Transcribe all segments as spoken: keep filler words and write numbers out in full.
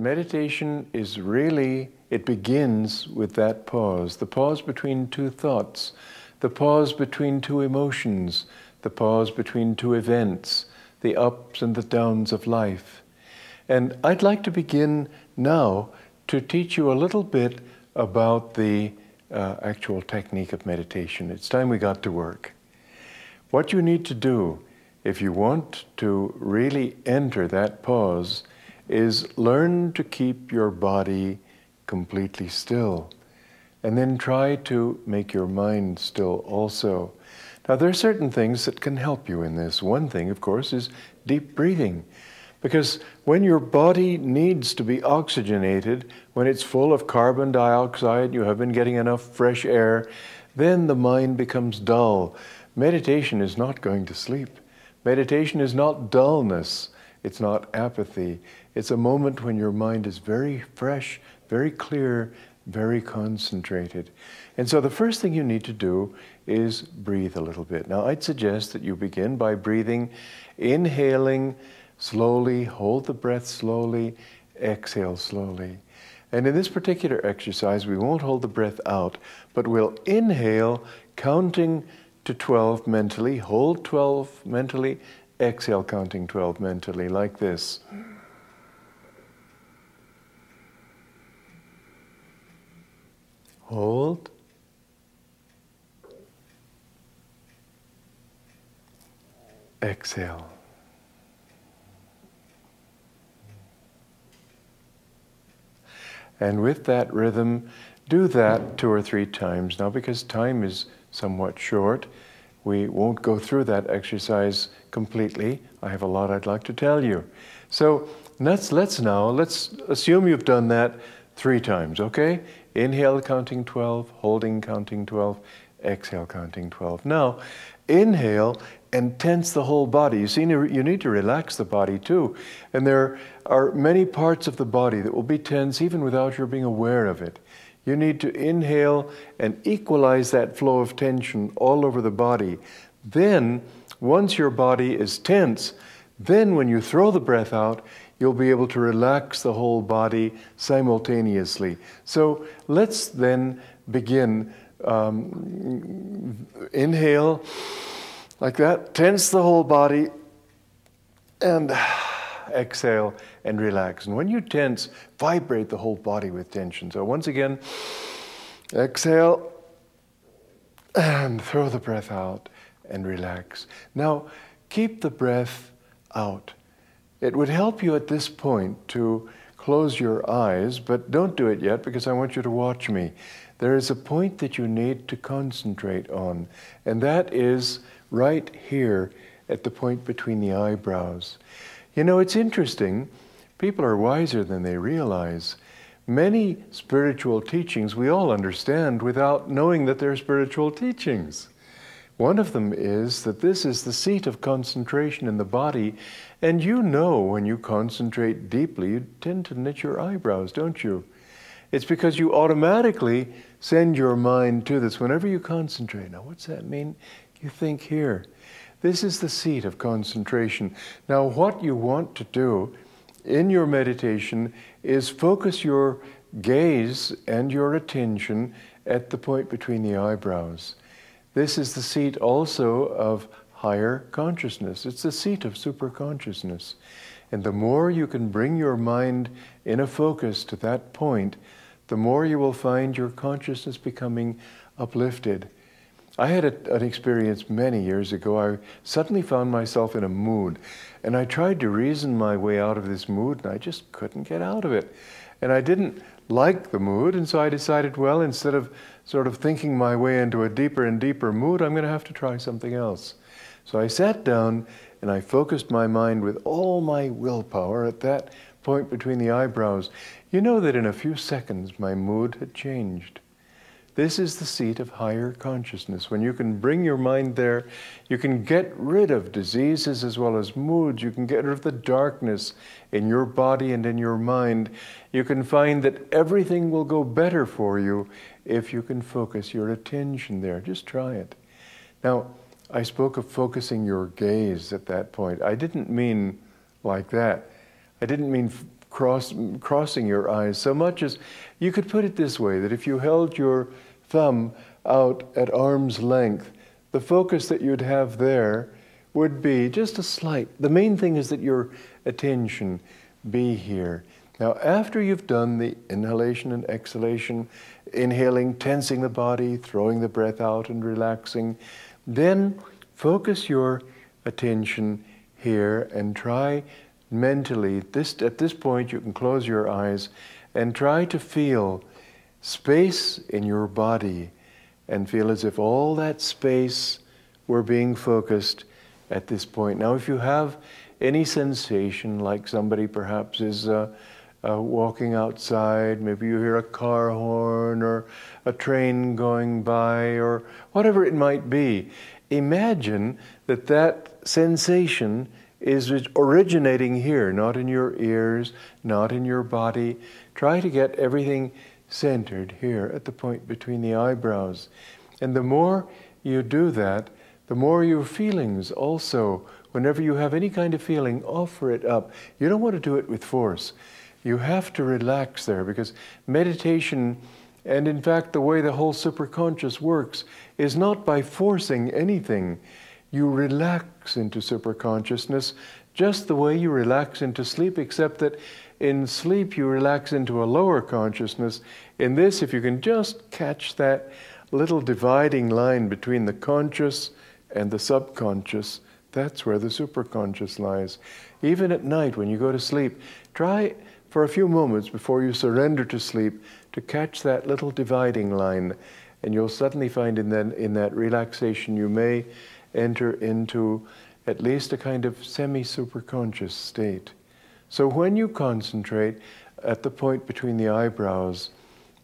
Meditation is really, it begins with that pause, the pause between two thoughts, the pause between two emotions, the pause between two events, the ups and the downs of life. And I'd like to begin now to teach you a little bit about the uh, actual technique of meditation. It's time we got to work. What you need to do if you want to really enter that pause is learn to keep your body completely still, and then try to make your mind still also. Now, there are certain things that can help you in this. One thing, of course, is deep breathing, because when your body needs to be oxygenated, when it's full of carbon dioxide, you have been getting enough fresh air, then the mind becomes dull. Meditation is not going to sleep. Meditation is not dullness. It's not apathy. It's a moment when your mind is very fresh, very clear, very concentrated. And so the first thing you need to do is breathe a little bit. Now, I'd suggest that you begin by breathing, inhaling slowly, hold the breath slowly, exhale slowly. And in this particular exercise, we won't hold the breath out, but we'll inhale, counting to twelve mentally, hold twelve mentally, exhale, counting twelve mentally, like this. Hold. Exhale. And with that rhythm, do that two or three times. Now, because time is somewhat short, we won't go through that exercise completely. I have a lot I'd like to tell you. So let's, let's now, let's assume you've done that three times, okay? Inhale, counting twelve, holding, counting twelve, exhale, counting twelve. Now, inhale and tense the whole body. You see, you need to relax the body too. And there are many parts of the body that will be tense even without your being aware of it. You need to inhale and equalize that flow of tension all over the body. Then, once your body is tense, then when you throw the breath out, you'll be able to relax the whole body simultaneously. So let's then begin. Um, inhale, like that, tense the whole body, and exhale and relax. And when you tense, vibrate the whole body with tension. So once again, exhale and throw the breath out and relax. Now, keep the breath out. It would help you at this point to close your eyes, but don't do it yet because I want you to watch me. There is a point that you need to concentrate on, and that is right here at the point between the eyebrows. You know, it's interesting. People are wiser than they realize. Many spiritual teachings we all understand without knowing that they're spiritual teachings. One of them is that this is the seat of concentration in the body, and you know when you concentrate deeply, you tend to knit your eyebrows, don't you? It's because you automatically send your mind to this whenever you concentrate. Now, what's that mean? You think here. This is the seat of concentration. Now, what you want to do in your meditation is focus your gaze and your attention at the point between the eyebrows. This is the seat also of higher consciousness. It's the seat of superconsciousness. And the more you can bring your mind in a focus to that point, the more you will find your consciousness becoming uplifted. I had a, an experience many years ago. I suddenly found myself in a mood, and I tried to reason my way out of this mood, and I just couldn't get out of it. And I didn't like the mood, and so I decided, well, instead of sort of thinking my way into a deeper and deeper mood, I'm going to have to try something else. So I sat down, and I focused my mind with all my willpower at that point between the eyebrows. You know that in a few seconds, my mood had changed. This is the seat of higher consciousness. When you can bring your mind there, you can get rid of diseases as well as moods. You can get rid of the darkness in your body and in your mind. You can find that everything will go better for you if you can focus your attention there. Just try it. Now, I spoke of focusing your gaze at that point. I didn't mean like that. I didn't mean cross, crossing your eyes so much as, you could put it this way, that if you held your thumb out at arm's length, the focus that you'd have there would be just a slight, the main thing is that your attention be here. Now, after you've done the inhalation and exhalation, inhaling, tensing the body, throwing the breath out and relaxing, then focus your attention here and try mentally, this, at this point you can close your eyes and try to feel space in your body and feel as if all that space were being focused at this point. Now, if you have any sensation, like somebody perhaps is uh, uh, walking outside, maybe you hear a car horn or a train going by or whatever it might be, imagine that that sensation is originating here, not in your ears, not in your body. Try to get everything centered here at the point between the eyebrows. And the more you do that, the more your feelings also, whenever you have any kind of feeling, offer it up. You don't want to do it with force. You have to relax there, because meditation, and in fact the way the whole superconscious works, is not by forcing anything. You relax into superconsciousness just the way you relax into sleep, except that in sleep you relax into a lower consciousness. In this, if you can just catch that little dividing line between the conscious and the subconscious, that's where the superconscious lies. Even at night when you go to sleep, try for a few moments before you surrender to sleep to catch that little dividing line, and you'll suddenly find in that, in that relaxation you may enter into at least a kind of semi-superconscious state. So when you concentrate at the point between the eyebrows,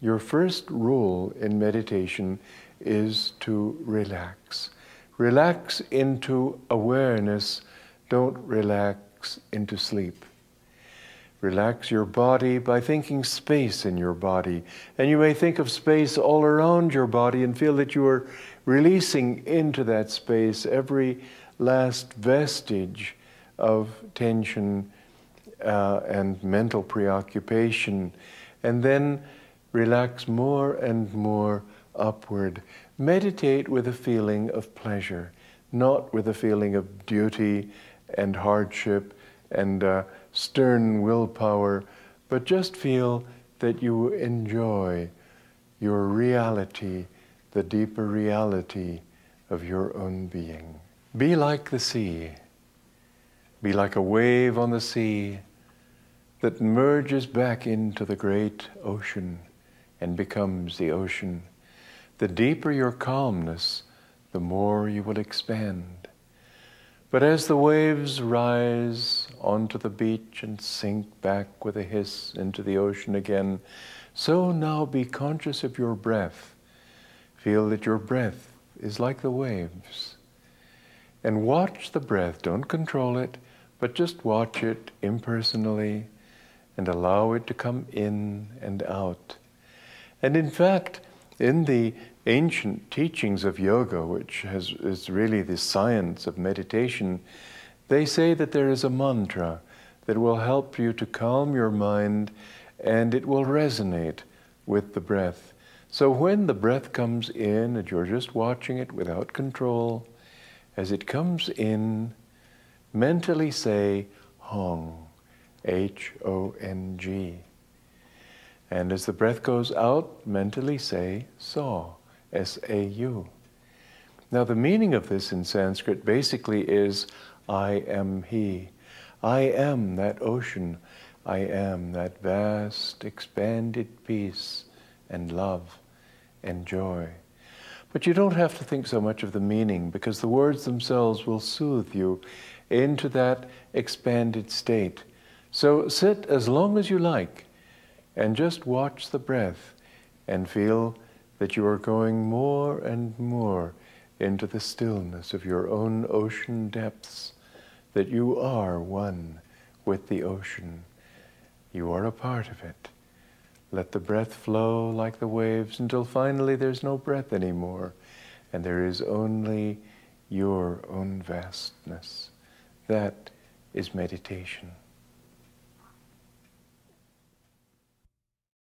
your first rule in meditation is to relax. Relax into awareness. Don't relax into sleep. Relax your body by thinking space in your body. And you may think of space all around your body and feel that you are releasing into that space every last vestige of tension uh, and mental preoccupation. And then relax more and more upward. Meditate with a feeling of pleasure, not with a feeling of duty and hardship and uh, stern willpower, but just feel that you enjoy your reality, the deeper reality of your own being. Be like the sea. Be like a wave on the sea that merges back into the great ocean and becomes the ocean. The deeper your calmness, the more you will expand. But as the waves rise onto the beach and sink back with a hiss into the ocean again, so now be conscious of your breath. Feel that your breath is like the waves. And watch the breath. Don't control it, but just watch it impersonally and allow it to come in and out. And in fact, in the ancient teachings of yoga, which has, is really the science of meditation, they say that there is a mantra that will help you to calm your mind, and it will resonate with the breath. So when the breath comes in and you're just watching it without control, as it comes in, mentally say Hong, H O N G. And as the breath goes out, mentally say saw, S A U. Now the meaning of this in Sanskrit basically is I am he. I am that ocean. I am that vast, expanded peace and love and joy. But you don't have to think so much of the meaning, because the words themselves will soothe you into that expanded state. So sit as long as you like and just watch the breath and feel that you are going more and more into the stillness of your own ocean depths, that you are one with the ocean. You are a part of it. Let the breath flow like the waves until finally there's no breath anymore, and there is only your own vastness. That is meditation.